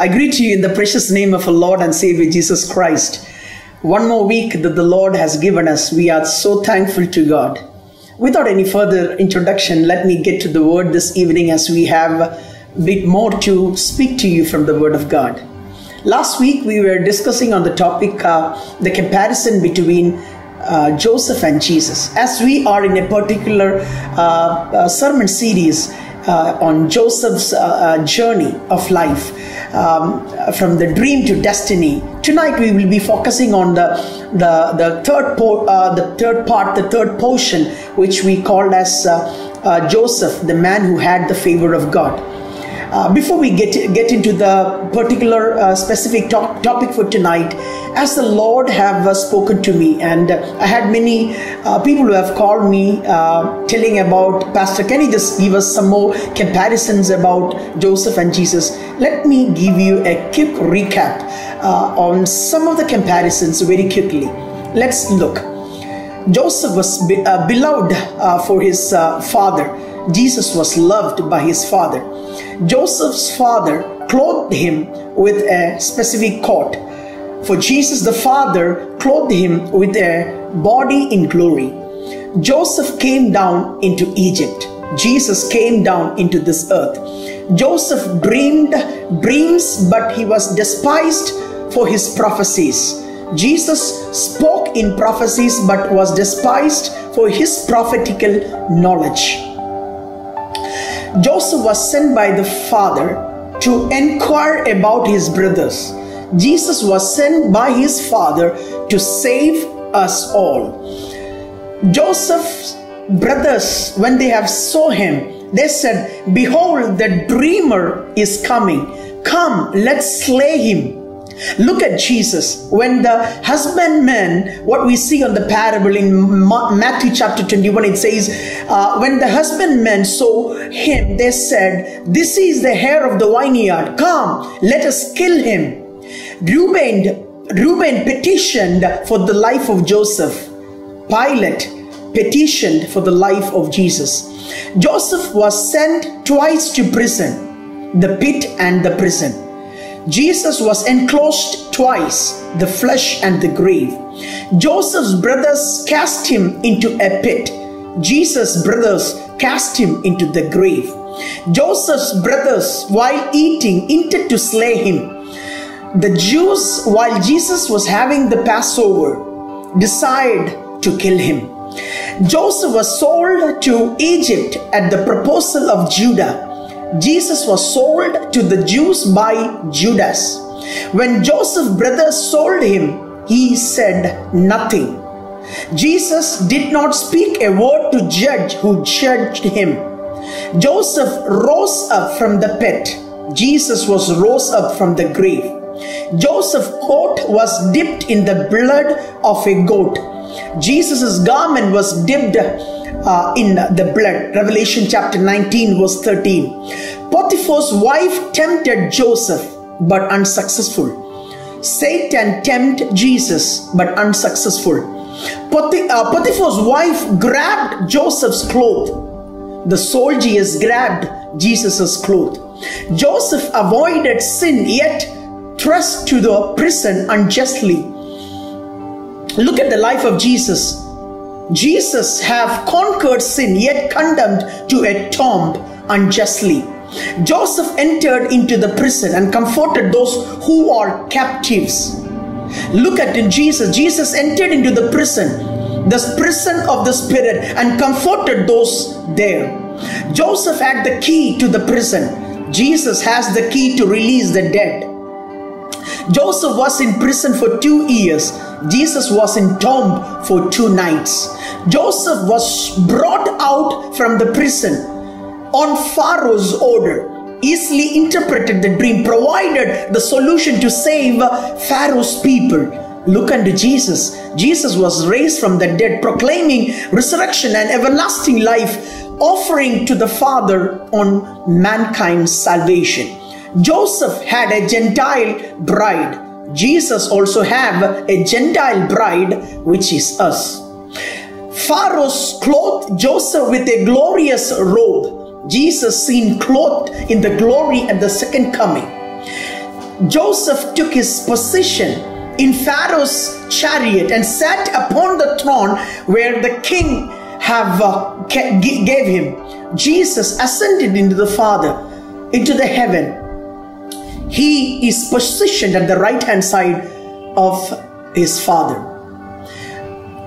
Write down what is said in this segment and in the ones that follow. I greet you in the precious name of our Lord and Savior Jesus Christ. One more week that the Lord has given us. We are so thankful to God. Without any further introduction, let me get to the word this evening as we have a bit more to speak to you from the word of God. Last week we were discussing on the topic the comparison between Joseph and Jesus. As we are in a particular sermon series on Joseph's journey of life, from the dream to destiny. Tonight we will be focusing on the third portion, which we called as Joseph, the man who had the favor of God. Before we get into the particular specific topic for tonight, as the Lord have spoken to me, and I had many people who have called me telling about, Pastor, can you just give us some more comparisons about Joseph and Jesus? Let me give you a quick recap on some of the comparisons very quickly. Let's look. Joseph was beloved for his father. Jesus was loved by his father. Joseph's father clothed him with a specific coat. For Jesus, the father clothed him with a body in glory. Joseph came down into Egypt. Jesus came down into this earth. Joseph dreamed dreams, but he was despised for his prophecies. Jesus spoke in prophecies, but was despised for his prophetical knowledge. Joseph was sent by the father to inquire about his brothers. Jesus was sent by his father to save us all. Joseph's brothers, when they have saw him, they said, "Behold, the dreamer is coming. Come, let's slay him." Look at Jesus. When the husbandman, what we see on the parable in Matthew chapter 21, it says, when the husbandmen saw him, they said, "This is the heir of the vineyard. Come, let us kill him." Reuben petitioned for the life of Joseph. Pilate petitioned for the life of Jesus. Joseph was sent twice to prison, the pit and the prison. Jesus was enclosed twice, the flesh and the grave. Joseph's brothers cast him into a pit. Jesus' brothers cast him into the grave. Joseph's brothers, while eating, intended to slay him. The Jews, while Jesus was having the Passover, decided to kill him. Joseph was sold to Egypt at the proposal of Judah. Jesus was sold to the Jews by Judas. When Joseph's brothers sold him, he said nothing. Jesus did not speak a word to judge who judged him. Joseph rose up from the pit. Jesus was rose up from the grave. Joseph's coat was dipped in the blood of a goat. Jesus' garment was dipped in the blood. Revelation chapter 19 verse 13. Potiphar's wife tempted Joseph but unsuccessful. Satan tempted Jesus but unsuccessful. Potiphar's wife grabbed Joseph's cloth. The soldiers grabbed Jesus' cloth. Joseph avoided sin yet thrust to the prison unjustly. Look at the life of Jesus. Jesus have conquered sin yet condemned to a tomb unjustly. Joseph entered into the prison and comforted those who are captives. Look at Jesus. Jesus entered into the prison of the spirit, and comforted those there. Joseph had the key to the prison. Jesus has the key to release the dead. Joseph was in prison for 2 years. Jesus was in tomb for 2 nights. Joseph was brought out from the prison on Pharaoh's order. Easily interpreted the dream, provided the solution to save Pharaoh's people. Look unto Jesus. Jesus was raised from the dead, proclaiming resurrection and everlasting life, offering to the Father on mankind's salvation. Joseph had a Gentile bride. Jesus also have a Gentile bride, which is us. Pharaoh clothed Joseph with a glorious robe. Jesus seen clothed in the glory at the second coming. Joseph took his position in Pharaoh's chariot and sat upon the throne where the king gave him. Jesus ascended into the Father, into the heaven. He is positioned at the right hand side of his Father.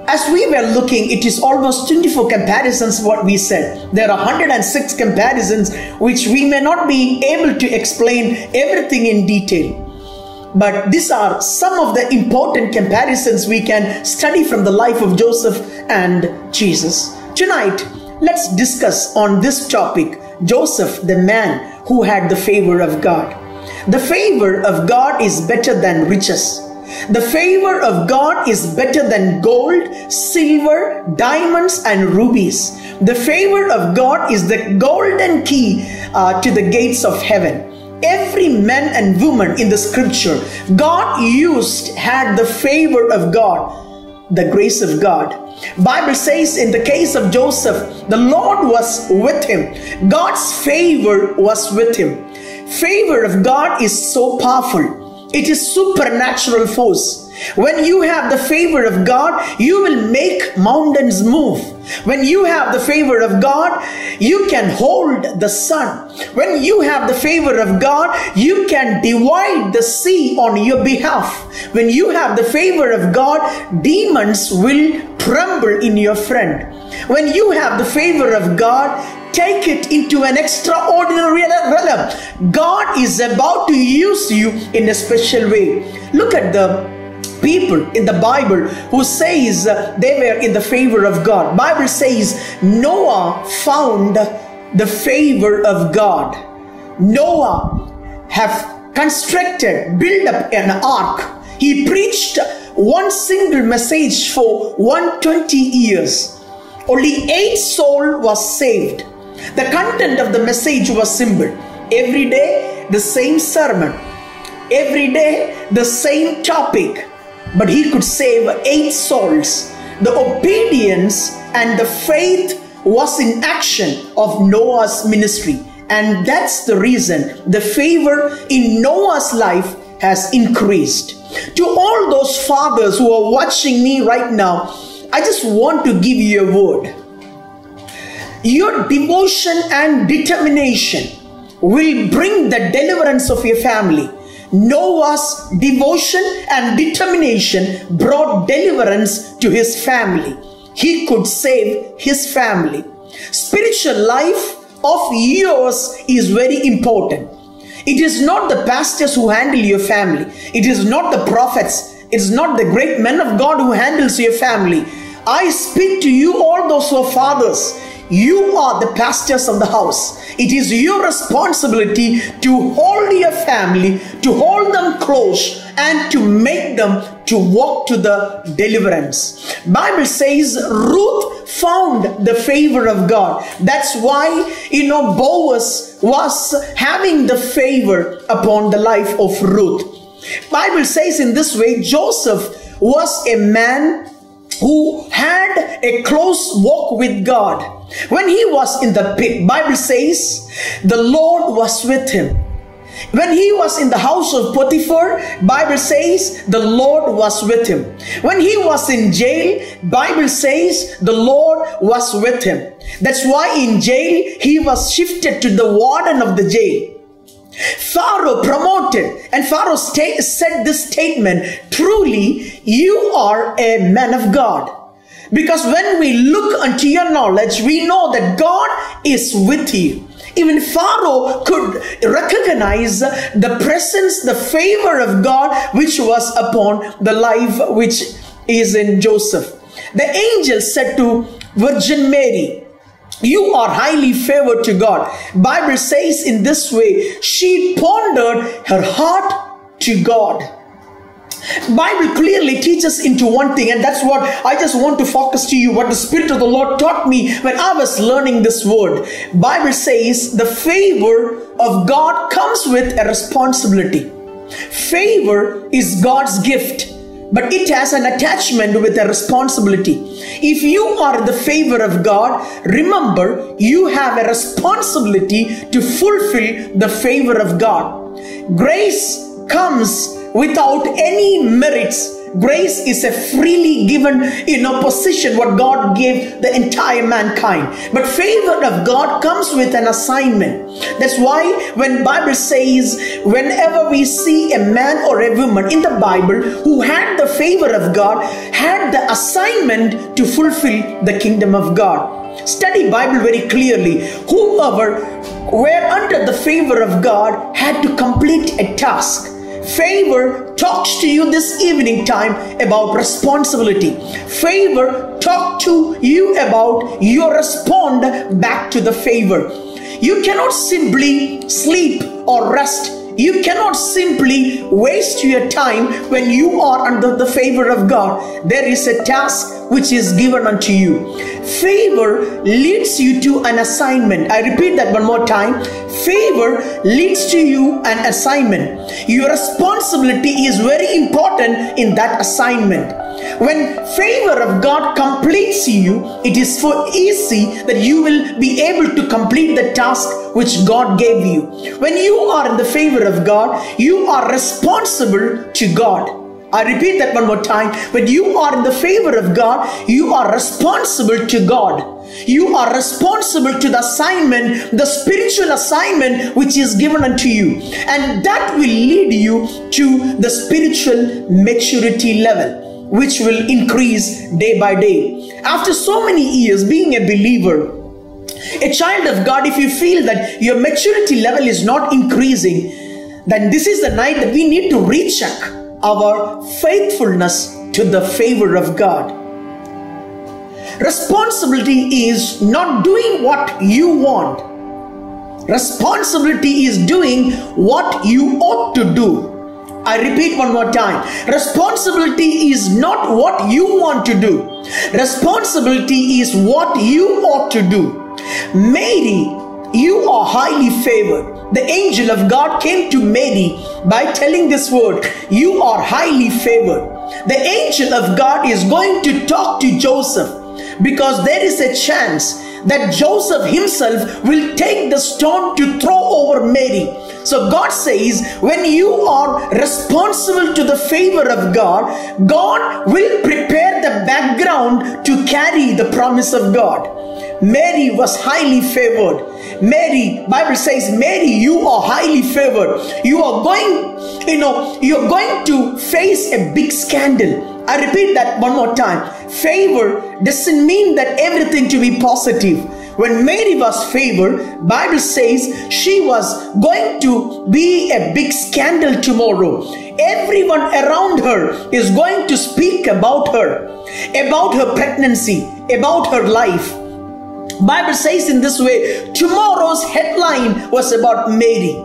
As we were looking, it is almost 24 comparisons what we said. There are 106 comparisons which we may not be able to explain everything in detail. But these are some of the important comparisons we can study from the life of Joseph and Jesus. Tonight, let's discuss on this topic, Joseph, the man who had the favor of God. The favor of God is better than riches. The favor of God is better than gold, silver, diamonds, and rubies. The favor of God is the golden key to the gates of heaven. Every man and woman in the scripture God used had the favor of God, the grace of God. Bible says in the case of Joseph, the Lord was with him. God's favor was with him. Favor of God is so powerful. It is supernatural force. When you have the favor of God, you will make mountains move. When you have the favor of God, you can hold the sun. When you have the favor of God, you can divide the sea on your behalf. When you have the favor of God, demons will tremble in your friend. When you have the favor of God, take it into an extraordinary realm. God is about to use you in a special way. Look at the people in the Bible who says they were in the favor of God. Bible says Noah found the favor of God. Noah have built up an ark. He preached one single message for 120 years. Only 8 souls was saved. The content of the message was simple. Every day the same sermon. Every day the same topic. But he could save 8 souls. The obedience and the faith was in action of Noah's ministry. And that's the reason the favor in Noah's life has increased. To all those fathers who are watching me right now, I just want to give you a word. Your devotion and determination will bring the deliverance of your family. Noah's devotion and determination brought deliverance to his family. He could save his family. Spiritual life of yours is very important. It is not the pastors who handle your family. It is not the prophets. It is not the great men of God who handles your family. I speak to you, all those who are fathers. You are the pastors of the house. It is your responsibility to hold your family, to hold them close, and to make them to walk to the deliverance. Bible says Ruth found the favor of God. That's why, Boaz was having the favor upon the life of Ruth. Bible says in this way, Joseph was a man who had a close walk with God. When he was in the pit, Bible says, the Lord was with him. When he was in the house of Potiphar, Bible says, the Lord was with him. When he was in jail, Bible says, the Lord was with him. That's why in jail, he was shifted to the warden of the jail. Pharaoh promoted, and Pharaoh said this statement, truly you are a man of God. Because when we look unto your knowledge, we know that God is with you. Even Pharaoh could recognize the presence, the favor of God which was upon the life which is in Joseph. The angel said to Virgin Mary, you are highly favored to God. Bible says in this way, she pondered her heart to God. Bible clearly teaches into one thing, and that's what I just want to focus to you, what the Spirit of the Lord taught me when I was learning this word. Bible says the favor of God comes with a responsibility. Favor is God's gift, but it has an attachment with a responsibility. If you are the favor of God, remember you have a responsibility to fulfill the favor of God. Grace comes without any merits. Grace is a freely given, position what God gave the entire mankind. But favor of God comes with an assignment. That's why when Bible says, whenever we see a man or a woman in the Bible who had the favor of God, had the assignment to fulfill the kingdom of God. Study Bible very clearly. Whoever were under the favor of God had to complete a task. Favor talks to you this evening time about responsibility. Favor talks to you about your respond back to the favor. You cannot simply sleep or rest. You cannot simply waste your time when you are under the favor of God. There is a task which is given unto you. Favor leads you to an assignment. I repeat that one more time. Favor leads to you an assignment. Your responsibility is very important in that assignment. When favor of God completes you, it is so easy that you will be able to complete the task which God gave you. When you are in the favor of God, you are responsible to God. I repeat that one more time. When you are in the favor of God, you are responsible to God. You are responsible to the assignment, the spiritual assignment which is given unto you. And that will lead you to the spiritual maturity level, which will increase day by day. After so many years being a believer, a child of God, if you feel that your maturity level is not increasing, then this is the night that we need to recheck our faithfulness to the favor of God. Responsibility is not doing what you want. Responsibility is doing what you ought to do. I repeat one more time. Responsibility is not what you want to do. Responsibility is what you ought to do. Mary, you are highly favored. The angel of God came to Mary by telling this word, you are highly favored. The angel of God is going to talk to Joseph, because there is a chance that Joseph himself will take the stone to throw over Mary. So God says, when you are responsible to the favor of God, God will prepare the background to carry the promise of God. Mary was highly favored. Mary, Bible says, Mary, you are highly favored. You're going to face a big scandal. I repeat that one more time. Favor doesn't mean that everything to be positive. When Mary was favored, Bible says she was going to be a big scandal tomorrow. Everyone around her is going to speak about her pregnancy, about her life. Bible says in this way, tomorrow's headline was about Mary.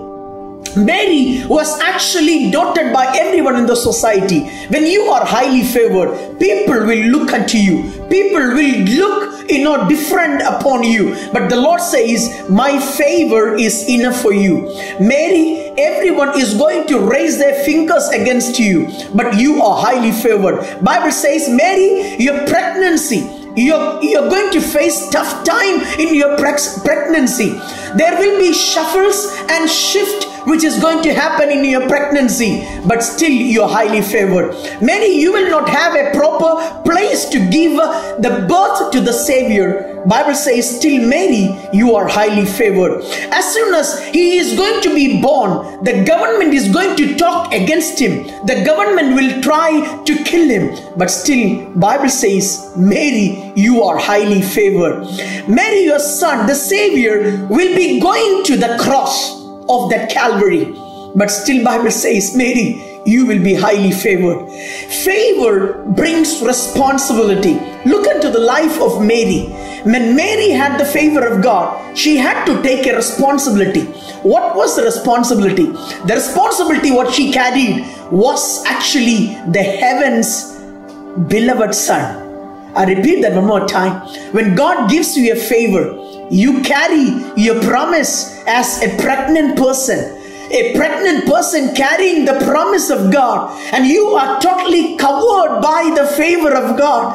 Mary was actually doted by everyone in the society. When you are highly favored, people will look unto you. People will look, different upon you. But the Lord says, my favor is enough for you. Mary, everyone is going to raise their fingers against you, but you are highly favored. Bible says, Mary, your pregnancy, you're going to face tough time in your pregnancy. There will be shuffles and shift which is going to happen in your pregnancy, but still you're highly favored. Many, you will not have a proper place to give the birth to the Savior. Bible says, still Mary, you are highly favored. As soon as he is going to be born, the government is going to talk against him. The government will try to kill him, but still Bible says, Mary, you are highly favored. Mary, your son, the Savior, will be going to the cross of that Calvary, but still Bible says, Mary, you will be highly favored. Favor brings responsibility. Look into the life of Mary. When Mary had the favor of God, she had to take a responsibility. What was the responsibility? The responsibility what she carried was actually the heaven's beloved son. I repeat that one more time. When God gives you a favor, you carry your promise as a pregnant person. a pregnant person carrying the promise of God, and you are totally covered by the favor of God,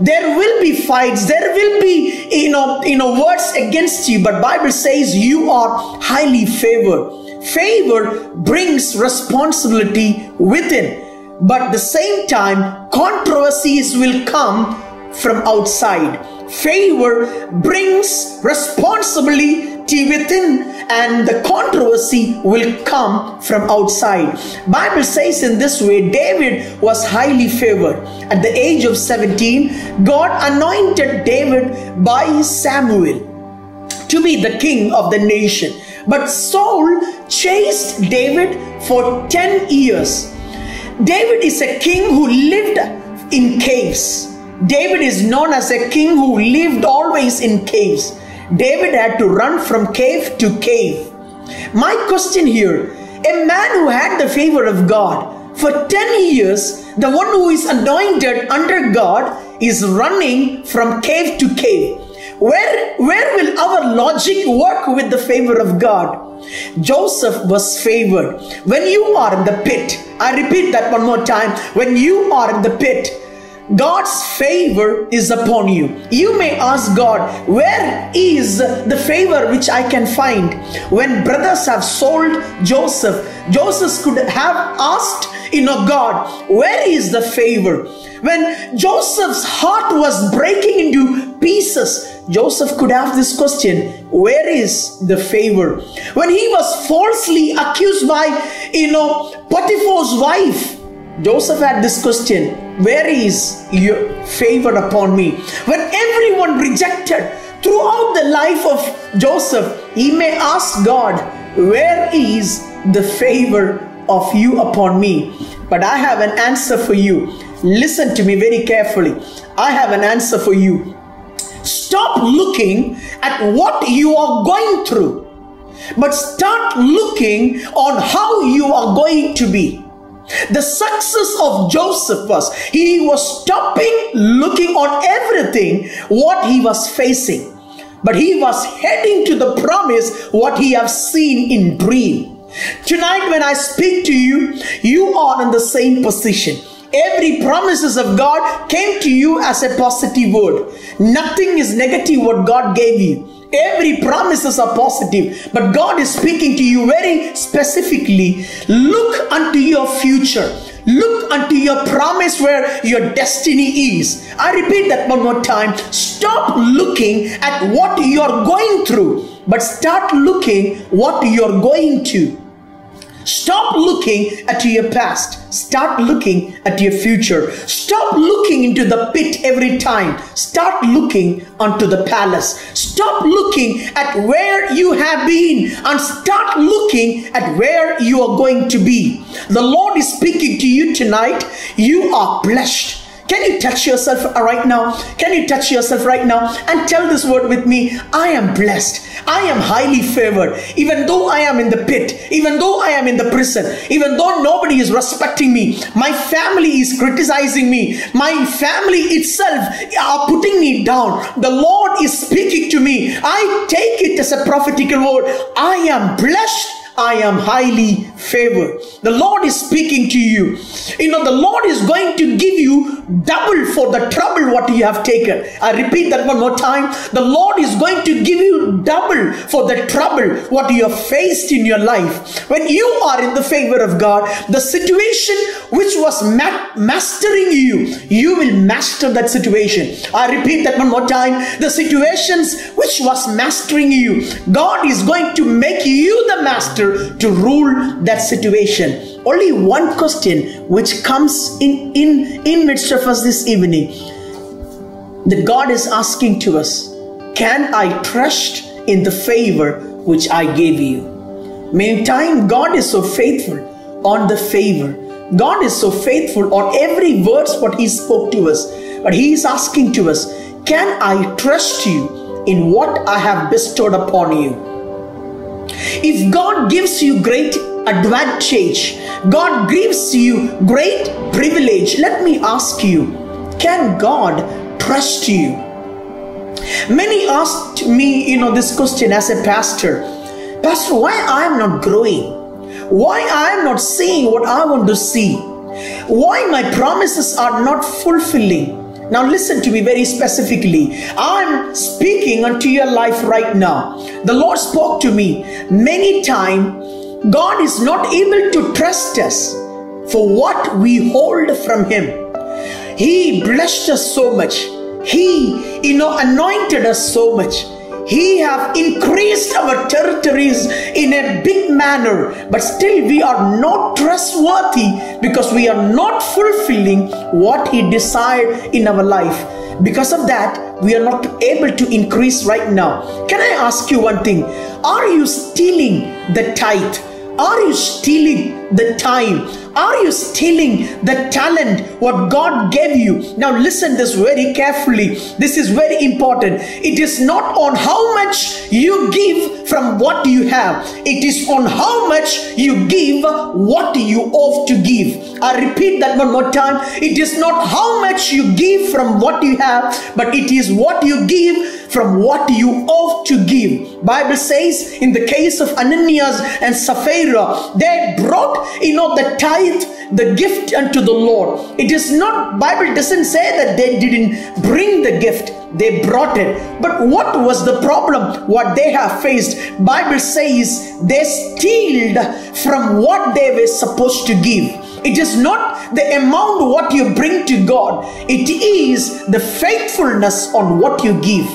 there will be fights, there will be words against you, but Bible says you are highly favored. Favor brings responsibility within, but at the same time controversies will come from outside. Favor brings responsibility within, and the controversy will come from outside. Bible says in this way, David was highly favored. At the age of 17, God anointed David by Samuel to be the king of the nation. But Saul chased David for 10 years. David is a king who lived in caves. David is known as a king who lived always in caves. David had to run from cave to cave. My question here, a man who had the favor of God for 10 years, the one who is anointed under God is running from cave to cave. Where will our logic work with the favor of God? Joseph was favored. When you are in the pit, I repeat that one more time, when you are in the pit, God's favor is upon you. You may ask God, where is the favor which I can find? When brothers have sold Joseph, Joseph could have asked, God, where is the favor? When Joseph's heart was breaking into pieces, Joseph could have this question, where is the favor? When he was falsely accused by, Potiphar's wife, Joseph had this question, where is your favor upon me? When everyone rejected throughout the life of Joseph, he may ask God, where is the favor of you upon me? But I have an answer for you. Listen to me very carefully. I have an answer for you. Stop looking at what you are going through, but start looking on how you are going to be. The success of Joseph was, he was stopping looking on everything what he was facing, but he was heading to the promise what he have seen in dream. Tonight when I speak to you, you are in the same position. Every promises of God came to you as a positive word. Nothing is negative what God gave you. Every promises are positive, but God is speaking to you very specifically. Look unto your future. Look unto your promise where your destiny is. I repeat that one more time. Stop looking at what you are going through, but start looking what you are going to. Stop looking at your past. Start looking at your future. Stop looking into the pit every time. Start looking onto the palace. Stop looking at where you have been and start looking at where you are going to be. The Lord is speaking to you tonight. You are blessed. Can you touch yourself right now? Can you touch yourself right now and tell this word with me? I am blessed. I am highly favored. Even though I am in the pit, even though I am in the prison, even though nobody is respecting me, my family is criticizing me, my family itself are putting me down, the Lord is speaking to me. I take it as a prophetical word. I am blessed. I am highly favored. The Lord is speaking to you. The Lord is going to give you double for the trouble what you have taken. I repeat that one more time. The Lord is going to give you double for the trouble what you have faced in your life. When you are in the favor of God, the situation which was mastering you, you will master that situation. I repeat that one more time. The situations which was mastering you, God is going to make you the master to rule that situation. Only one question which comes in midst of us this evening, that God is asking to us, can I trust in the favor which I gave you? Many times God is so faithful on the favor. God is so faithful on every word what he spoke to us. But he is asking to us, can I trust you in what I have bestowed upon you? If God gives you great advantage, God gives you great privilege, let me ask you, can God trust you? Many asked me, this question as a pastor. Pastor, why I am not growing? Why I am not seeing what I want to see? Why my promises are not fulfilling? Now listen to me very specifically. I'm speaking unto your life right now. The Lord spoke to me many times. God is not able to trust us for what we hold from Him. He blessed us so much. He, anointed us so much. He have increased our territories in a big manner, but still we are not trustworthy because we are not fulfilling what He desired in our life. Because of that, we are not able to increase right now. Can I ask you one thing? Are you stealing the tithe? Are you stealing the time? Are you stealing the talent what God gave you? Now listen this very carefully. This is very important. It is not on how much you give from what you have. It is on how much you give what you ought to give. I repeat that one more time. It is not how much you give from what you have, but it is what you give from what you ought to give. Bible says in the case of Ananias and Sapphira, they brought the tithe, the gift unto the Lord. It is not, Bible doesn't say that they didn't bring the gift. They brought it. But what was the problem? What they have faced? Bible says they stealed from what they were supposed to give. It is not the amount what you bring to God. It is the faithfulness on what you give.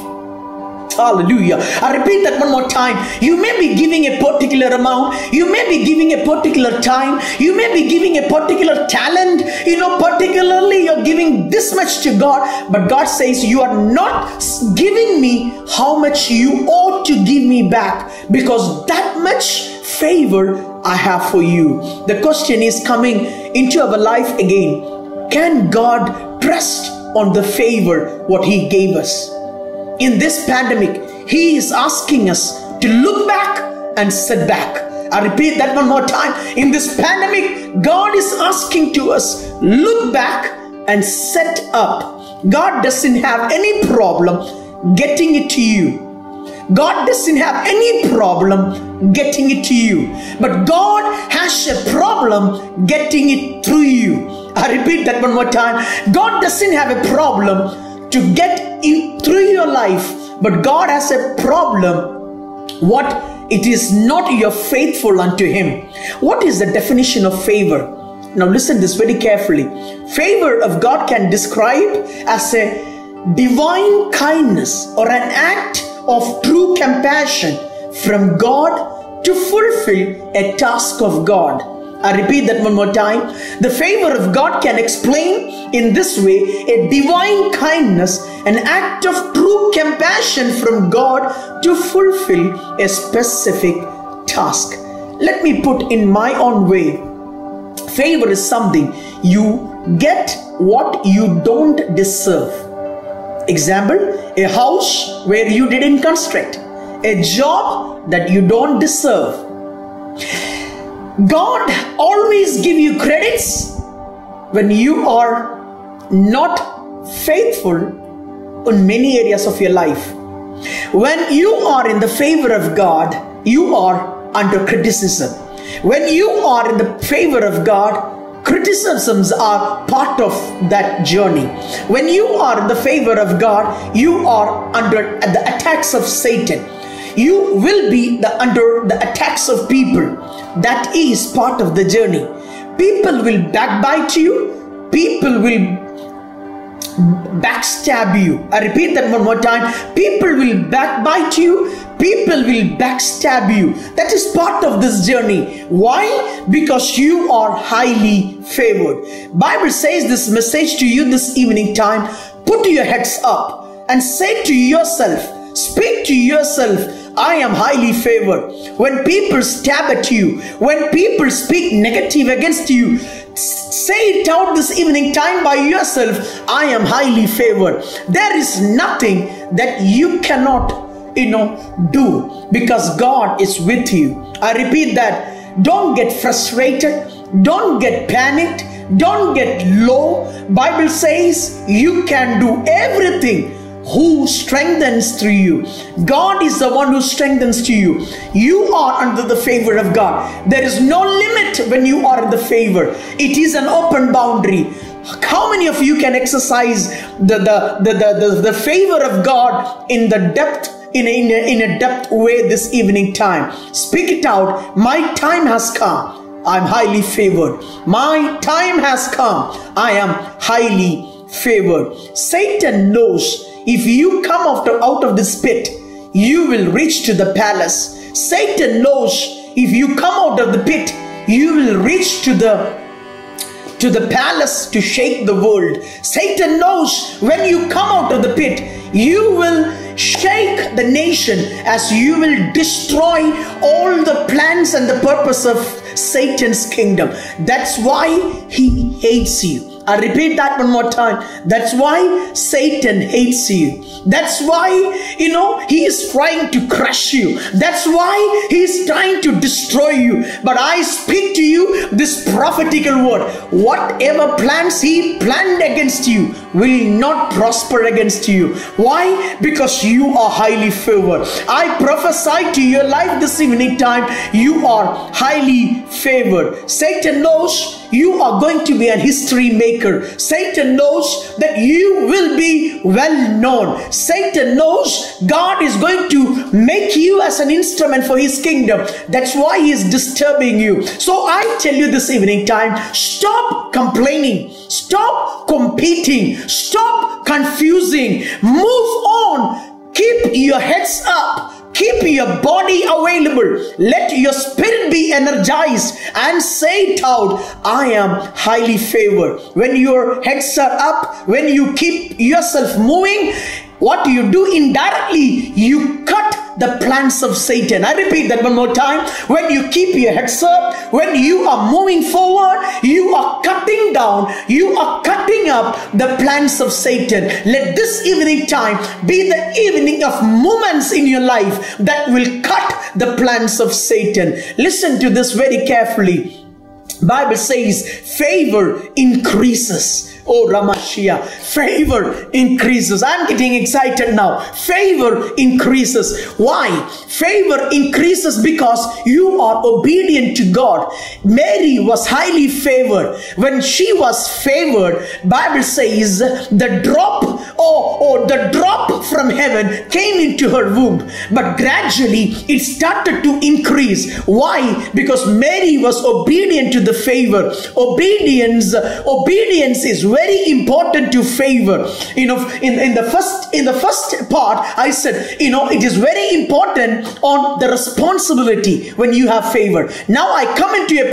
Hallelujah. I repeat that one more time. You may be giving a particular amount. You may be giving a particular time. You may be giving a particular talent. Particularly you're giving this much to God. But God says you are not giving me how much you ought to give me back, because that much favor I have for you. The question is coming into our life again. Can God trust on the favor what He gave us? In this pandemic, He is asking us to look back and sit back. I repeat that one more time. In this pandemic, God is asking to us, look back and set up. God doesn't have any problem getting it to you. God doesn't have any problem getting it to you. But God has a problem getting it through you. I repeat that one more time. God doesn't have a problem to get in through your life, but God has a problem what it is not you're faithful unto Him. What is the definition of favor? Now listen this very carefully. Favor of God can describe as a divine kindness or an act of true compassion from God to fulfill a task of God. I repeat that one more time. The favor of God can explain in this way: a divine kindness, an act of true compassion from God to fulfill a specific task. Let me put in my own way. Favor is something you get what you don't deserve. Example, a house where you didn't construct, a job that you don't deserve. God always give you credits when you are not faithful in many areas of your life. When you are in the favor of God, you are under criticism. When you are in the favor of God, criticisms are part of that journey. When you are in the favor of God, you are under the attacks of Satan. You will be under the attacks of people. That is part of the journey. People will backbite you. People will backstab you. I repeat that one more time. People will backbite you. People will backstab you. That is part of this journey. Why? Because you are highly favored. Bible says this message to you this evening time. Put your heads up and say to yourself, speak to yourself, I am highly favored. When people stab at you, when people speak negative against you, say it out this evening time by yourself, I am highly favored. There is nothing that you cannot, do, because God is with you. I repeat that. Don't get frustrated. Don't get panicked. Don't get low. Bible says you can do everything who strengthens through you. God is the one who strengthens to you. You are under the favor of God. There is no limit when you are in the favor. It is an open boundary. How many of you can exercise the favor of God in the depth, in a depth way this evening time? Speak it out. My time has come. I'm highly favored. My time has come. I am highly favored. Satan knows if you come out of this pit, you will reach to the palace. Satan knows if you come out of the pit, you will reach to the palace to shake the world. Satan knows when you come out of the pit, you will shake the nation, as you will destroy all the plans and the purpose of Satan's kingdom. That's why he hates you. I repeat that one more time. That's why Satan hates you. That's why, he is trying to crush you. That's why he is trying to destroy you. But I speak to you this prophetical word. Whatever plans he planned against you will not prosper against you. Why? Because you are highly favored. I prophesy to your life this evening time. You are highly favored. Satan knows you are going to be a history maker. Satan knows that you will be well known. Satan knows God is going to make you as an instrument for his kingdom. That's why he is disturbing you. So I tell you this evening time, stop complaining, stop competing, stop confusing, move on, keep your heads up. Keep your body available. Let your spirit be energized and say it out. I am highly favored. When your heads are up, when you keep yourself moving, what you do indirectly, you cut the plans of Satan. I repeat that one more time. When you keep your heads up, when you are moving forward, you are cutting down, you are cutting up the plans of Satan. Let this evening time be the evening of moments in your life that will cut the plans of Satan. Listen to this very carefully. Bible says favor increases. Oh, Ramashia, favor increases. I'm getting excited now. Favor increases. Why? Favor increases because you are obedient to God. Mary was highly favored. When she was favored, Bible says the drop the drop from heaven came into her womb. But gradually it started to increase. Why? Because Mary was obedient to the favor. Obedience is very important to favor. In the first part I said, it is very important on the responsibility when you have favor. Now I come into a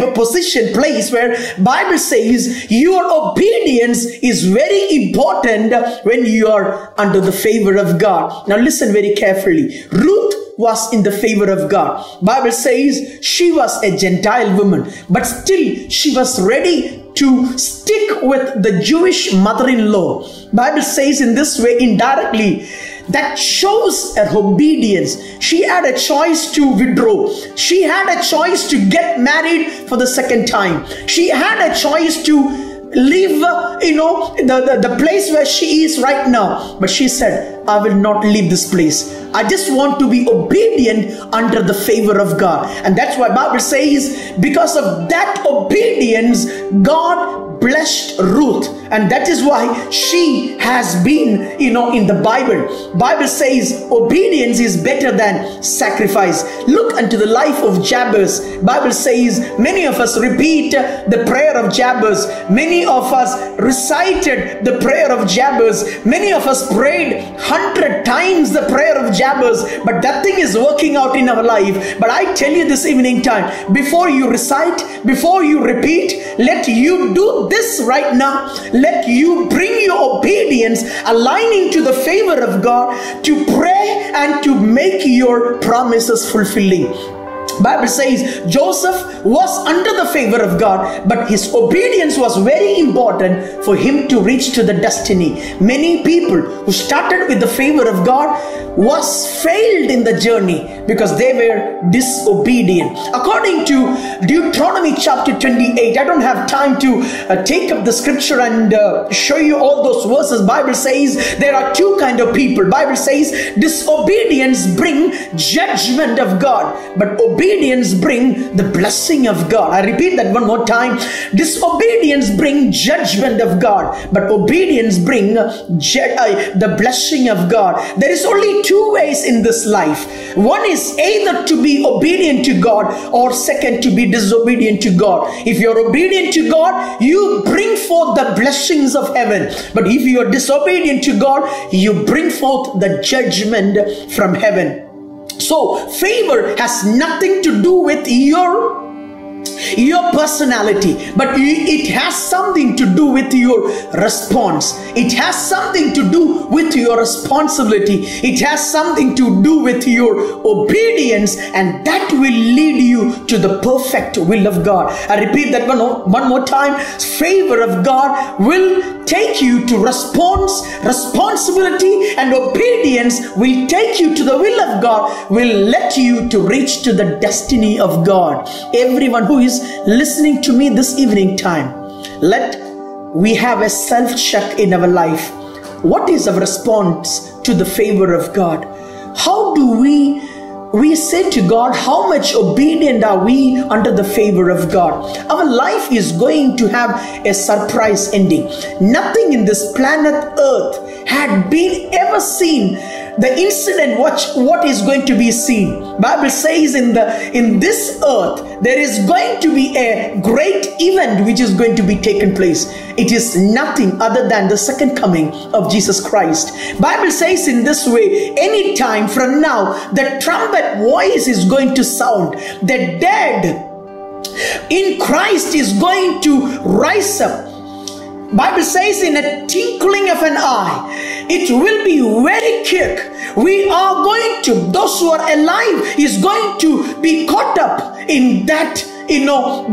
place where Bible says your obedience is very important when you are under the favor of God. Now listen very carefully. Ruth was in the favor of God. Bible says she was a Gentile woman, but still she was ready to stick with the Jewish mother-in-law. Bible says in this way indirectly, that shows her obedience. She had a choice to withdraw. She had a choice to get married for the second time. She had a choice to leave, the place where she is right now. But she said, I will not leave this place. I just want to be obedient under the favor of God. And that's why Bible says, because of that obedience, God blessed Ruth. And that is why she has been, in the Bible. Bible says, obedience is better than sacrifice. Look unto the life of Jabez. Bible says, many of us repeat the prayer of Jabez. Many of us recited the prayer of Jabez. Many of us prayed 100 times the prayer of Jabez. But nothing is working out in our life. But I tell you this evening time, before you recite, before you repeat, let you do this right now. Let you bring your obedience, aligning to the favor of God, to pray and to make your promises fulfilling. Bible says Joseph was under the favor of God, but his obedience was very important for him to reach to the destiny. Many people who started with the favor of God, was failed in the journey because they were disobedient. According to Deuteronomy chapter 28, I don't have time to take up the scripture and show you all those verses. Bible says there are two kinds of people. Bible says disobedience bring judgment of God, but obedience bring the blessing of God. I repeat that one more time. Disobedience bring judgment of God, but obedience bring the blessing of God. There is only two ways in this life. One is either to be obedient to God, or second, to be disobedient to God. If you're obedient to God, you bring forth the blessings of heaven. But if you're disobedient to God, you bring forth the judgment from heaven. So favor has nothing to do with your personality, but it has something to do with your response. It has something to do with your responsibility. It has something to do with your obedience, and that will lead you to the perfect will of God. I repeat that one more time. Favor of God will take you to responsibility, and obedience will take you to the will of God, will let you to reach to the destiny of God. Everyone who is listening to me this evening time, let we have a self-check in our life. What is our response to the favor of God? How do we say to God, how much obedient are we under the favor of God? Our life is going to have a surprise ending. Nothing in this planet Earth had been ever seen the incident what is going to be seen. Bible says in this earth there is going to be a great event which is going to be taken place. It is nothing other than the second coming of Jesus Christ. Bible says in this way, any time from now the trumpet voice is going to sound. The dead in Christ is going to rise up. Bible says in a twinkling of an eye, it will be very quick. We are going to, those who are alive is going to be caught up in that,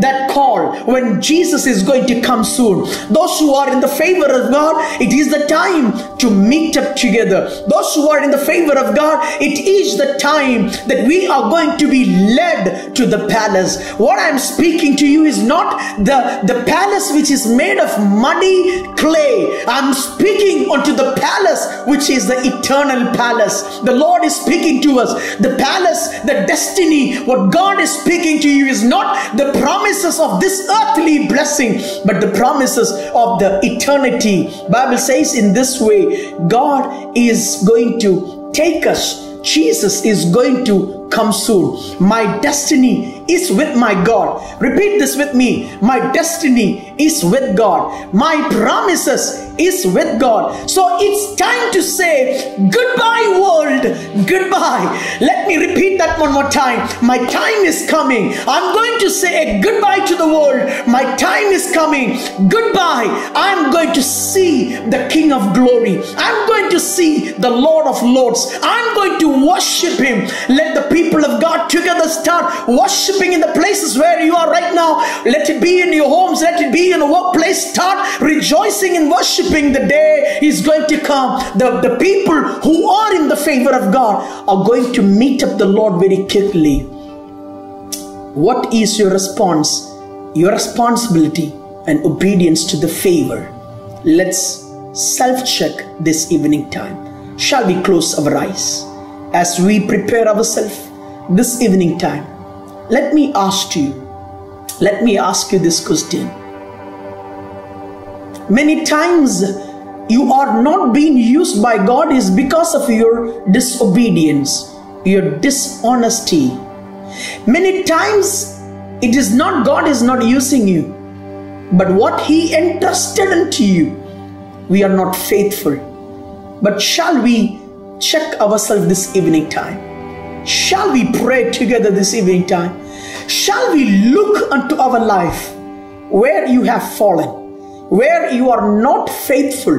that call when Jesus is going to come soon. Those who are in the favor of God, it is the time to meet up together. Those who are in the favor of God, it is the time that we are going to be led to the palace. What I'm speaking to you is not the palace which is made of muddy clay. I'm speaking unto the palace which is the eternal palace. The Lord is speaking to us. The palace, the destiny, what God is speaking to you is not the promises of this earthly blessing, but the promises of the eternity. Bible says in this way, God is going to take us. Jesus is going to come soon. My destiny is with my God. Repeat this with me. My destiny is with God. My promises is with God. So it's time to say goodbye, world. Goodbye. Let me repeat that one more time. My time is coming. I'm going to say goodbye to the world. My time is coming. Goodbye. I'm going to see the King of Glory. I'm going to see the Lord of Lords. I'm going to worship him. Let the people of God together start worshiping in the places where you are right now. Let it be in your homes. Let it be in a workplace. Start rejoicing and worshiping. The day is going to come. The people who are in the favor of God are going to meet up the Lord very quickly. What is your response? Your responsibility and obedience to the favor. Let's self-check this evening time. Shall we close our eyes? As we prepare ourselves this evening time, let me ask you this question. Many times you are not being used by God is because of your disobedience, your dishonesty. Many times it is not God is not using you, but what he entrusted unto you, we are not faithful. But shall we check ourselves this evening time? Shall we pray together this evening time? Shall we look unto our life, where you have fallen, where you are not faithful,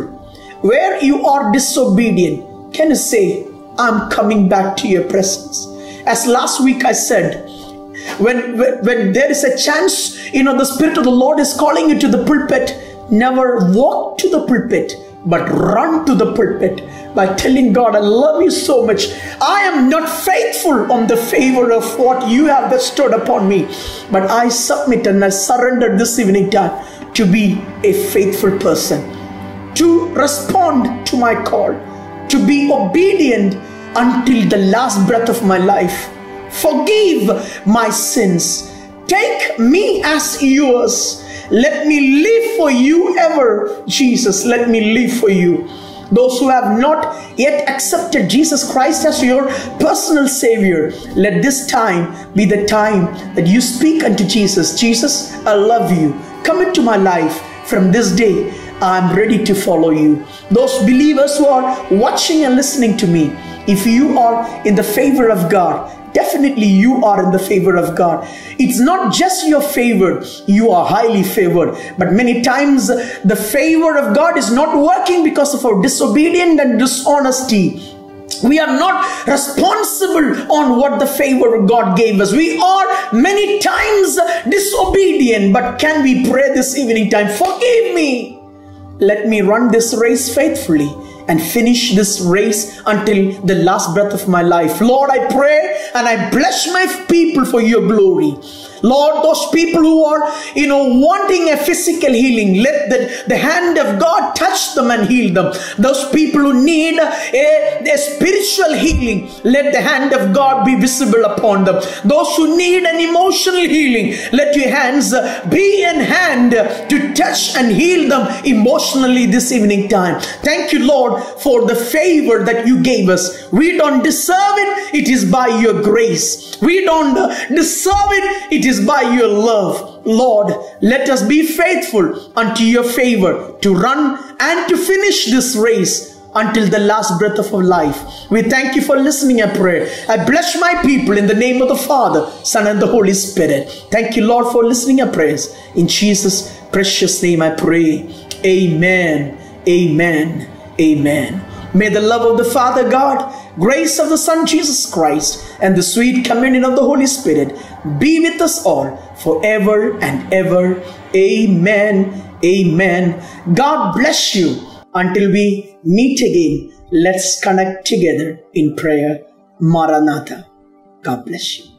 where you are disobedient? Can you say, I'm coming back to your presence? As last week I said, when there is a chance, the Spirit of the Lord is calling you to the pulpit, never walk to the pulpit, but run to the pulpit. by telling God, I love you so much. I am not faithful on the favor of what you have bestowed upon me, but I submit and I surrender this evening time to be a faithful person, to respond to my call, to be obedient until the last breath of my life. Forgive my sins. Take me as yours. Let me live for you ever, Jesus. Let me live for you. Those who have not yet accepted Jesus Christ as your personal Savior, let this time be the time that you speak unto Jesus. Jesus, I love you. Come into my life. From this day, I'm ready to follow you. Those believers who are watching and listening to me, if you are in the favor of God, definitely you are in the favor of God. It's not just your favor. You are highly favored. But many times the favor of God is not working because of our disobedience and dishonesty. We are not responsible on what the favor of God gave us. We are many times disobedient. But can we pray this evening time? Forgive me. Let me run this race faithfully and finish this race until the last breath of my life. Lord, I pray and I bless my people for your glory. Lord, those people who are, wanting a physical healing, let the hand of God touch them and heal them. Those people who need a spiritual healing, let the hand of God be visible upon them. Those who need an emotional healing, let your hands be in hand to touch and heal them emotionally this evening time. Thank you, Lord, for the favor that you gave us. We don't deserve it. It is by your grace. We don't deserve it. It is by your love. Lord, let us be faithful unto your favor to run and to finish this race until the last breath of our life. We thank you for listening and prayer. I bless my people in the name of the Father, Son, and the Holy Spirit. Thank you, Lord, for listening and prayers. In Jesus' precious name I pray. Amen. Amen. Amen. May the love of the Father God, grace of the Son Jesus Christ, and the sweet communion of the Holy Spirit be with us all forever and ever. Amen. Amen. God bless you. Until we meet again, let's connect together in prayer. Maranatha. God bless you.